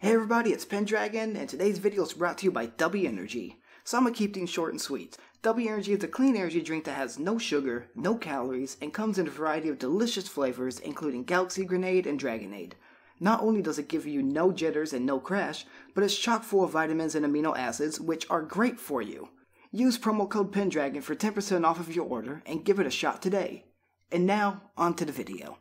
Hey everybody, it's Pendragon, and today's video is brought to you by Dubby Energy. So I'm gonna keep things short and sweet. Dubby Energy is a clean energy drink that has no sugar, no calories, and comes in a variety of delicious flavors, including Galaxy Grenade and Dragonade. Not only does it give you no jitters and no crash, but it's chock full of vitamins and amino acids, which are great for you. Use promo code Pendragon for 10% off of your order, and give it a shot today. And now, on to the video.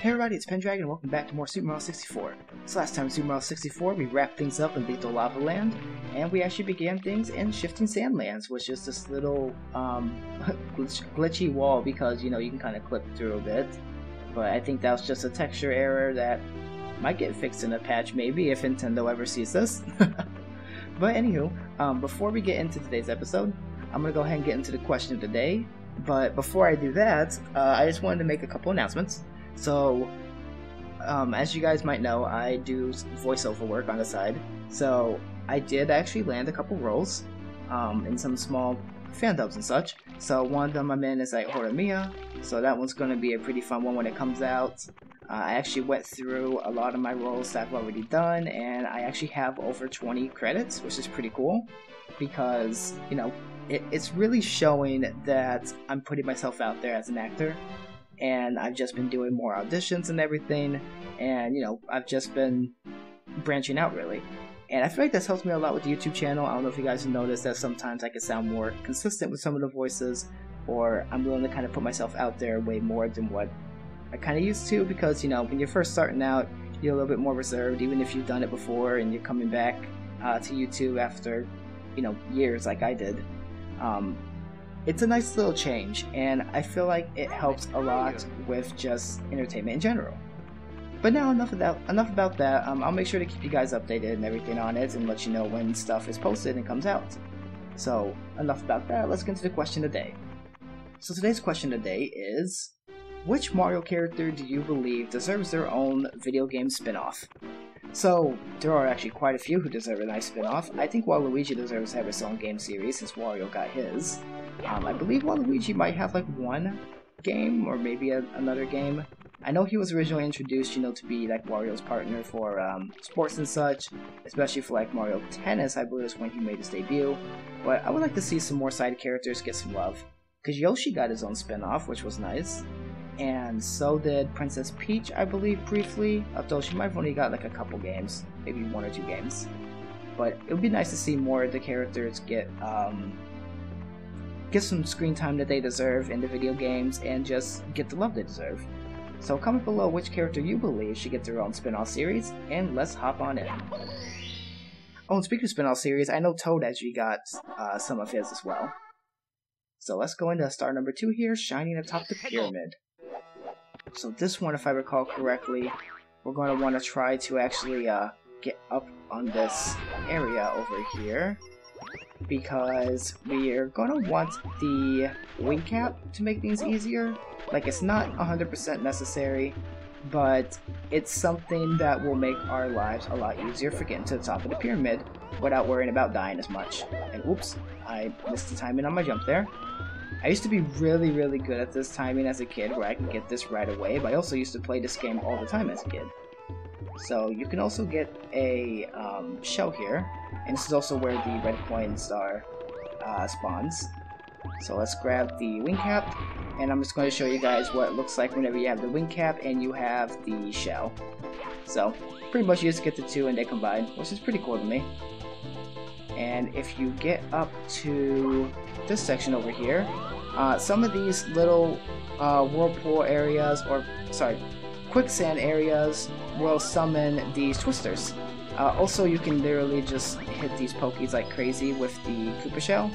Hey everybody, it's Pendragon and welcome back to more Super Mario 64. So last time in Super Mario 64, we wrapped things up and beat the Lava Land, and we actually began things in Shifting Sandlands, which is this little glitchy wall because, you know, you can kind of clip through a bit. But I think that was just a texture error that might get fixed in a patch, maybe, if Nintendo ever sees this. But anywho, before we get into today's episode, I'm going to go ahead and get into the question of the day. But before I do that, I just wanted to make a couple announcements. So, as you guys might know, I do voiceover work on the side, so I did actually land a couple roles in some small fandoms and such. So one of them I'm in is like Horimiya, so that one's going to be a pretty fun one when it comes out. I actually went through a lot of my roles that I've already done, and I actually have over 20 credits, which is pretty cool, because, you know, it's really showing that I'm putting myself out there as an actor. And I've just been doing more auditions and everything, and, you know, I've just been branching out, really. And I feel like this helps me a lot with the YouTube channel. I don't know if you guys have noticed that sometimes I can sound more consistent with some of the voices, or I'm willing to kind of put myself out there way more than what I kind of used to, because, you know, when you're first starting out, you're a little bit more reserved, even if you've done it before, and you're coming back to YouTube after, you know, years like I did. It's a nice little change, and I feel like it helps a lot with just entertainment in general. But now enough about that, I'll make sure to keep you guys updated and everything on it, and let you know when stuff is posted and comes out. So enough about that, let's get into the question of the day. So today's question of the day is, which Mario character do you believe deserves their own video game spin-off? So, there are actually quite a few who deserve a nice spin-off. I think Waluigi deserves to have his own game series since Wario got his. I believe Waluigi might have like one game or maybe another game. I know he was originally introduced, you know, to be like Wario's partner for sports and such, especially for like Mario Tennis, I believe is when he made his debut. But I would like to see some more side characters get some love, because Yoshi got his own spin-off, which was nice. And so did Princess Peach, I believe, briefly, although she might have only got like a couple games, maybe one or two games. But it would be nice to see more of the characters get some screen time that they deserve in the video games and just get the love they deserve. So comment below which character you believe should get their own spin-off series, and let's hop on in. Oh, and speaking of spin-off series, I know Toad actually got some of his as well. So let's go into star number 2 here, shining atop the pyramid. So this one, if I recall correctly, we're going to want to try to actually get up on this area over here, because we are going to want the wing cap to make things easier. Like, it's not 100% necessary, but it's something that will make our lives a lot easier for getting to the top of the pyramid without worrying about dying as much. And oops, I missed the timing on my jump there. I used to be really, really good at this timing as a kid, where I could get this right away, but I also used to play this game all the time as a kid. So you can also get a shell here, and this is also where the red coins are spawns. So let's grab the wing cap, and I'm just going to show you guys what it looks like whenever you have the wing cap and you have the shell. So pretty much you just get the two and they combine, which is pretty cool to me. And if you get up to this section over here, some of these little whirlpool areas, or sorry, quicksand areas, will summon these twisters. Also, you can literally just hit these pokies like crazy with the Koopa shell,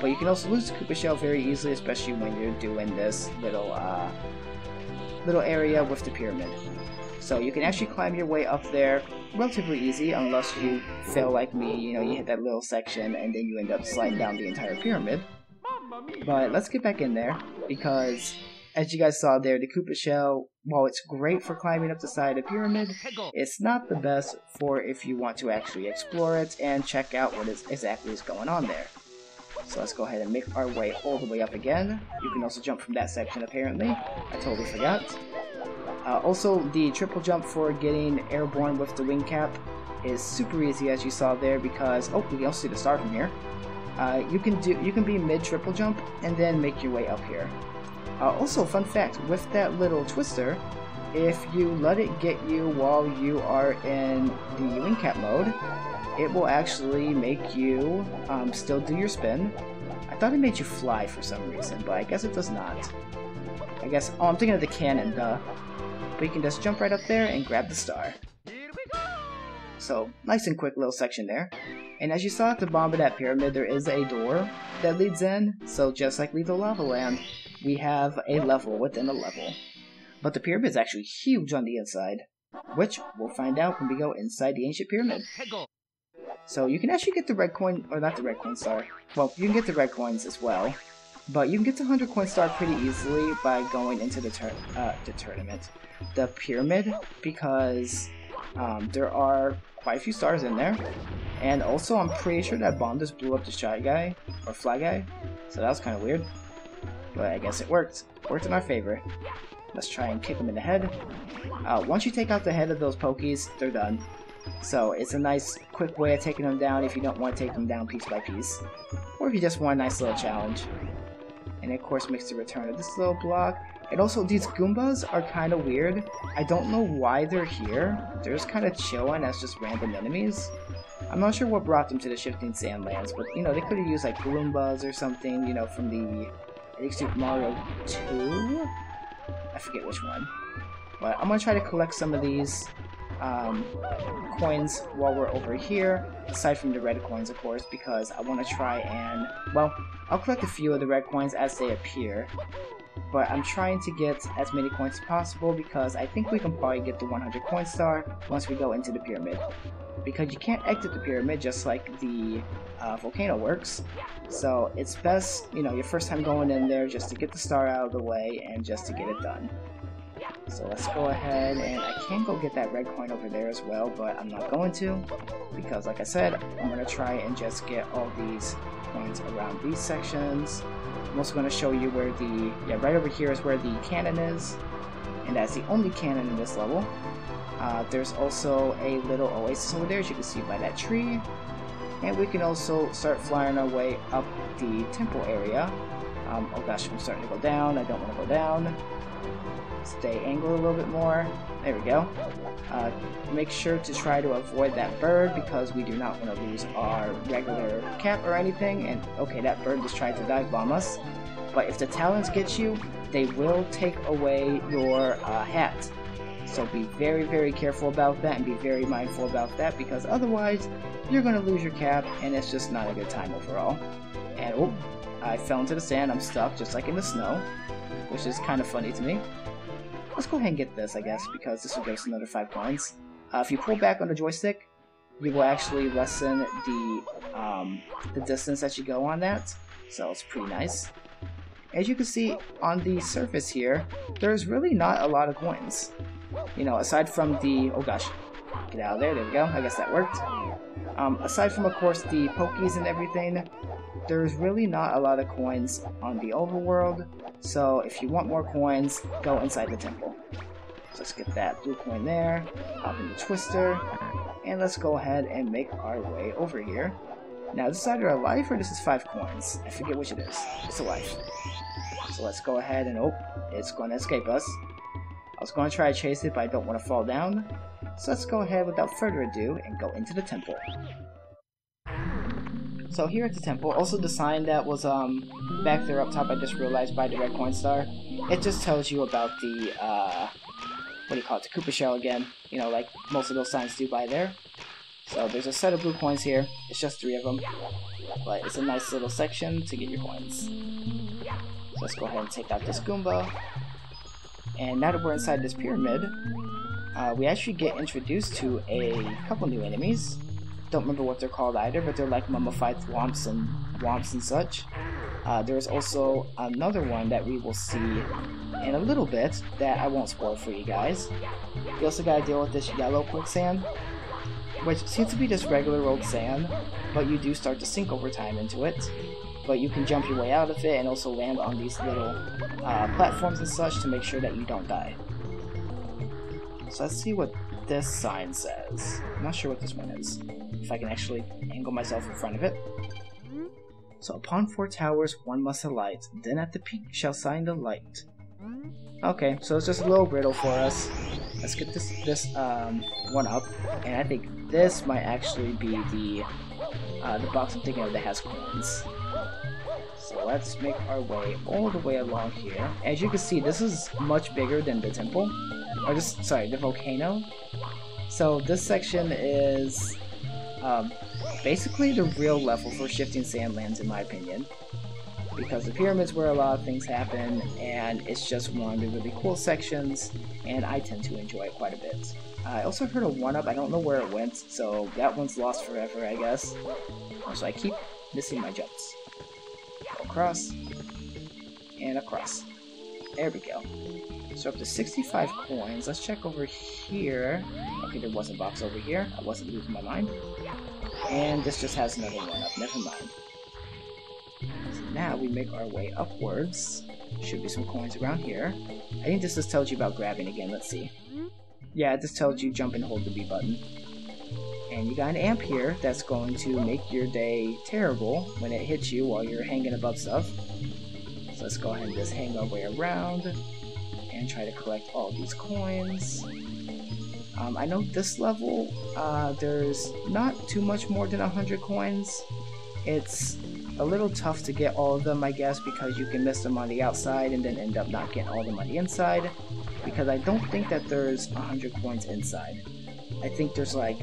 but you can also lose the Koopa shell very easily, especially when you're doing this little area with the pyramid. So you can actually climb your way up there relatively easy, unless you fail like me, you know, you hit that little section and then you end up sliding down the entire pyramid. But let's get back in there, because as you guys saw there, the Koopa shell, while it's great for climbing up the side of the pyramid, it's not the best for if you want to actually explore it and check out what exactly is going on there. So let's go ahead and make our way all the way up again. You can also jump from that section apparently, I totally forgot. Also, the triple jump for getting airborne with the wing cap is super easy, as you saw there, because oh, we also see the star from here. You can be mid triple jump and then make your way up here. Also, fun fact, with that little twister, if you let it get you while you are in the wing cap mode, it will actually make you still do your spin. I thought it made you fly for some reason, but I guess it does not. I guess, oh, I'm thinking of the cannon, duh. But you can just jump right up there and grab the star. So, nice and quick little section there. And as you saw at the bottom of that pyramid, there is a door that leads in, so just like Lethal Lava Land, we have a level within a level. But the pyramid is actually huge on the inside, which we'll find out when we go inside the Ancient Pyramid. So you can actually get the red coin, or not the red coin star, well, you can get the red coins as well, but you can get the 100 coin star pretty easily by going into the pyramid, because there are quite a few stars in there. And also, I'm pretty sure that bomb just blew up the shy guy, or fly guy, so that was kind of weird. But I guess it worked. Worked in our favor. Let's try and kick him in the head. Once you take out the head of those pokies, they're done. So it's a nice, quick way of taking them down if you don't want to take them down piece by piece. Or if you just want a nice little challenge. And of course, makes the return of this little block. And also, these Goombas are kind of weird. I don't know why they're here. They're just kind of chilling as just random enemies. I'm not sure what brought them to the Shifting Sandlands, but you know, they could have used like Goombas or something, you know, from the, I think, Super Mario 2? I forget which one. But I'm going to try to collect some of these coins while we're over here, aside from the red coins, of course, because I want to try and, well, I'll collect a few of the red coins as they appear. But I'm trying to get as many coins as possible because I think we can probably get the 100 coin star once we go into the pyramid. Because you can't exit the pyramid just like the volcano works. So it's best, you know, your first time going in there just to get the star out of the way and just to get it done. So let's go ahead, and I can go get that red coin over there as well, but I'm not going to. Because like I said, I'm going to try and just get all these coins around these sections. I'm also going to show you where the, yeah, right over here is where the cannon is. And that's the only cannon in this level. There's also a little oasis over there, as you can see by that tree. And we can also start flying our way up the temple area. Oh gosh, I'm starting to go down. I don't want to go down. Stay angled a little bit more. There we go. Make sure to try to avoid that bird because we do not want to lose our regular cap or anything. And okay, that bird just tried to dive bomb us. But if the talons get you, they will take away your hat. So be very, very careful about that and be very mindful about that because otherwise you're going to lose your cap and it's just not a good time overall. And oh, I fell into the sand. I'm stuck just like in the snow, which is kind of funny to me. Let's go ahead and get this, I guess, because this will give us another 5 coins. If you pull back on the joystick, you will actually lessen the distance that you go on that, so it's pretty nice. As you can see on the surface here, there's really not a lot of coins. You know, aside from the, oh gosh, get out of there, there we go, I guess that worked. Aside from, of course, the Pokies and everything, there's really not a lot of coins on the overworld, so if you want more coins, go inside the temple. So let's get that blue coin there, hop in the twister, and let's go ahead and make our way over here. Now, this is either a life or this is 5 coins. I forget which it is. It's a life. So let's go ahead and, oh, it's going to escape us. I was going to try to chase it, but I don't want to fall down. So let's go ahead without further ado and go into the temple. So here at the temple, also the sign that was back there up top, I just realized by the red coin star, it just tells you about the, what do you call it, the Koopa shell again, you know, like most of those signs do by there. So there's a set of blue coins here, it's just 3 of them, but it's a nice little section to get your coins. So let's go ahead and take out this Goomba, and now that we're inside this pyramid, we actually get introduced to a couple new enemies. Don't remember what they're called either, but they're like mummified thwomps and such. There's also another one that we will see in a little bit that I won't spoil for you guys. You also gotta deal with this yellow quicksand, which seems to be just regular old sand, but you do start to sink over time into it. But you can jump your way out of it and also land on these little platforms and such to make sure that you don't die. So let's see what what this sign says. I'm not sure what this one is. If I can actually angle myself in front of it. So upon 4 towers, one must alight. Then at the peak shall sign the light. Okay, so it's just a little riddle for us. Let's get this one up, and I think this might actually be the box I'm thinking of that has coins. So let's make our way all the way along here. As you can see, this is much bigger than the temple, or just, sorry, the volcano. So this section is basically the real level for Shifting Sandlands, in my opinion. Because the pyramids where a lot of things happen, and it's just one of the really cool sections, and I tend to enjoy it quite a bit. I also heard a 1-up, I don't know where it went, so that one's lost forever, I guess. So I keep missing my jumps. Across, and across. There we go. So up to 65 coins, let's check over here. Okay, there was a box over here, I wasn't losing my mind. And this just has another 1-up, never mind. Now we make our way upwards. Should be some coins around here. I think this just tells you about grabbing again, let's see. Yeah, it just tells you jump and hold the B button. And you got an amp here that's going to make your day terrible when it hits you while you're hanging above stuff. So let's go ahead and just hang our way around and try to collect all these coins. I know this level, there's not too much more than 100 coins. It's a little tough to get all of them, I guess, because you can miss them on the outside and then end up not getting all of them on the inside, because I don't think that there's 100 coins inside. I think there's like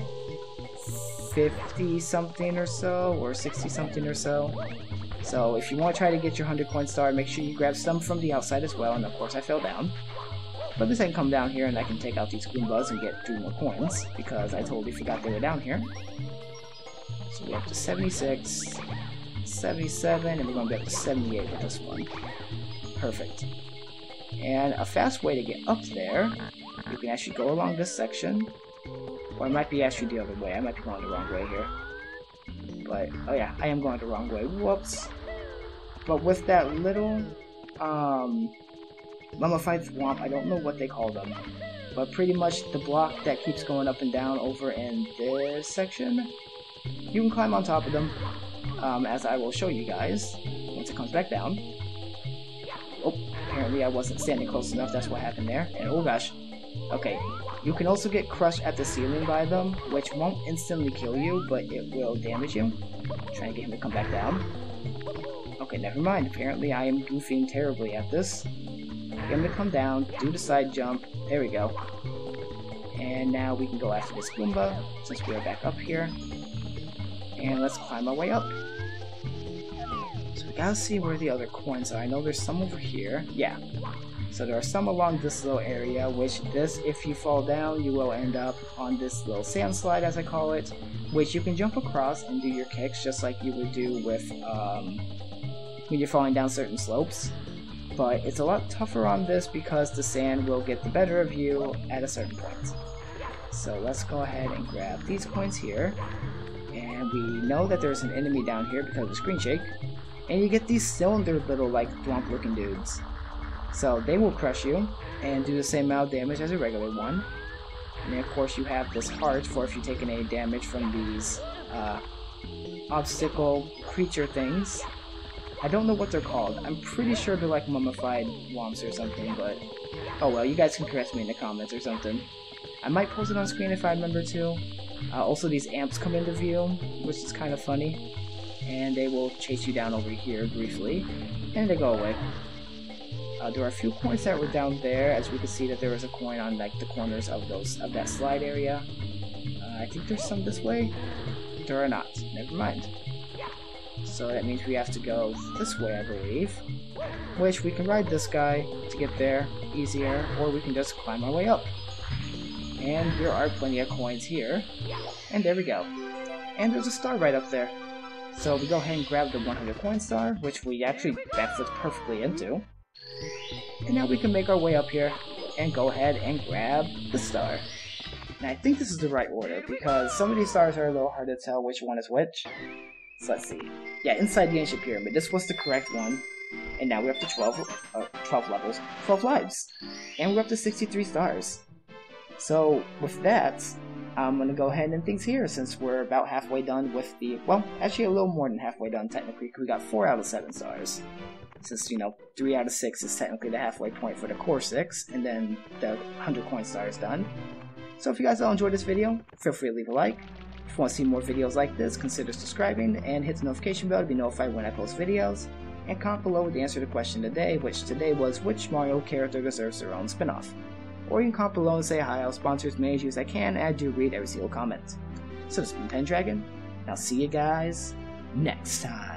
50 something or so, or 60 something or so. So if you want to try to get your 100 coin star, make sure you grab some from the outside as well. And of course I fell down, but at least I can come down here and I can take out these Goombas and get 3 more coins, because I totally forgot they were down here. So we're up to 76, 77, and we're going to be up to 78 with this one. Perfect. And a fast way to get up there, you can actually go along this section, or it might be actually the other way. I might be going the wrong way here. But, oh yeah, I am going the wrong way. Whoops. But with that little, mummified swamp, I don't know what they call them, but pretty much the block that keeps going up and down over in this section, you can climb on top of them. As I will show you guys once it comes back down. Oh, apparently I wasn't standing close enough, that's what happened there. And oh gosh. Okay, you can also get crushed at the ceiling by them, which won't instantly kill you, but it will damage you. I'm trying to get him to come back down. Okay, never mind. Apparently I am goofing terribly at this. Get him to come down, do the side jump. There we go. And now we can go after this Goomba, since we are back up here. And let's climb our way up. So we gotta see where the other coins are. I know there's some over here. Yeah. So there are some along this little area, which this, if you fall down, you will end up on this little sand slide, as I call it, which you can jump across and do your kicks, just like you would do with when you're falling down certain slopes. But it's a lot tougher on this because the sand will get the better of you at a certain point. So let's go ahead and grab these coins here. And we know that there's an enemy down here because of the screen shake. And you get these cylinder little, like, thwomp looking dudes. So they will crush you and do the same amount of damage as a regular one. And then, of course, you have this heart for if you're taking any damage from these obstacle creature things. I don't know what they're called. I'm pretty sure they're like mummified womps or something, but oh well, you guys can correct me in the comments or something. I might post it on screen if I remember to. Also, these amps come into view, which is kind of funny, and they will chase you down over here briefly, and they go away. There are a few coins that were down there, as we can see that there was a coin on like the corners of that slide area. I think there's some this way. There are not. Never mind. So that means we have to go this way, I believe. Which we can ride this guy to get there easier, or we can just climb our way up. And there are plenty of coins here. And there we go. And there's a star right up there. So we go ahead and grab the 100 coin star, which we actually backflipped perfectly into. And now we can make our way up here and go ahead and grab the star. And I think this is the right order, because some of these stars are a little hard to tell which one is which. So let's see. Yeah, inside the Ancient Pyramid. This was the correct one. And now we're up to 12 levels, 12 lives. And we're up to 63 stars. So with that, I'm going to go ahead and end things here since we're about halfway done with the, well, actually a little more than halfway done technically, because we got 4 out of 7 stars. Since, you know, 3 out of 6 is technically the halfway point for the core 6, and then the 100 coin star is done. So if you guys all enjoyed this video, feel free to leave a like. If you want to see more videos like this, consider subscribing and hit the notification bell to be notified when I post videos. And comment below with the answer to the question today, which today was which Mario character deserves their own spinoff. Or you can comment below and say hi, I'll sponsor as many as I can, and I do read every single comment. So this has been Pendragon, and I'll see you guys next time.